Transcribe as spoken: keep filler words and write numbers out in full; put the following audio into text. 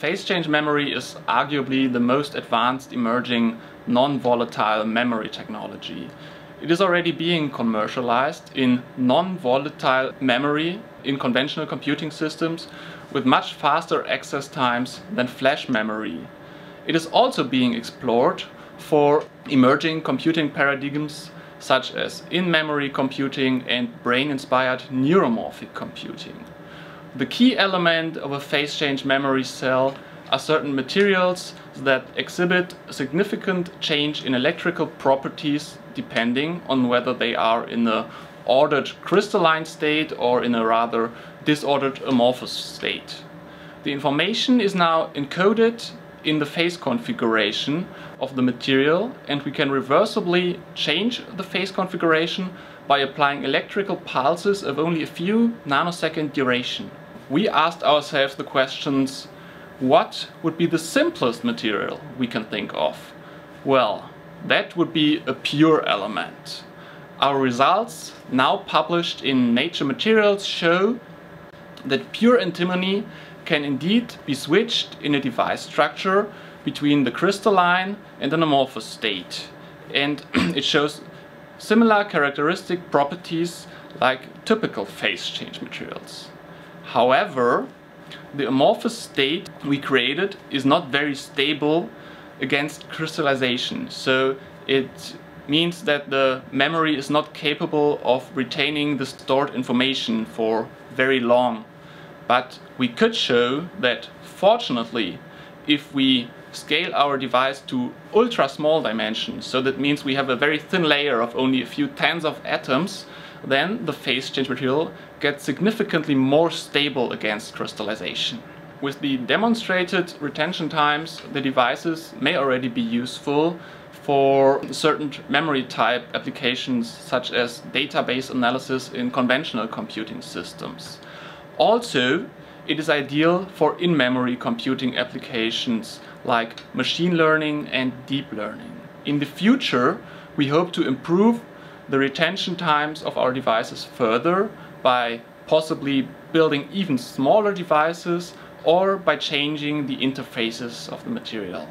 Phase-change memory is arguably the most advanced emerging non-volatile memory technology. It is already being commercialized in non-volatile memory in conventional computing systems with much faster access times than flash memory. It is also being explored for emerging computing paradigms such as in-memory computing and brain-inspired neuromorphic computing. The key element of a phase-change memory cell are certain materials that exhibit significant change in electrical properties depending on whether they are in an ordered crystalline state or in a rather disordered amorphous state. The information is now encoded in the phase configuration of the material, and we can reversibly change the phase configuration by applying electrical pulses of only a few nanosecond duration. We asked ourselves the questions, what would be the simplest material we can think of? Well, that would be a pure element. Our results, now published in Nature Materials, show that pure antimony can indeed be switched in a device structure between the crystalline and an amorphous state, and it shows similar characteristic properties like typical phase change materials. However, the amorphous state we created is not very stable against crystallization, so it means that the memory is not capable of retaining the stored information for very long. But we could show that, fortunately, if we scale our device to ultra-small dimensions, so that means we have a very thin layer of only a few tens of atoms, then the phase-change material gets significantly more stable against crystallization. With the demonstrated retention times, the devices may already be useful for certain memory type applications, such as database analysis in conventional computing systems. Also, it is ideal for in-memory computing applications like machine learning and deep learning. In the future, we hope to improve the retention times of our devices further by possibly building even smaller devices or by changing the interfaces of the material.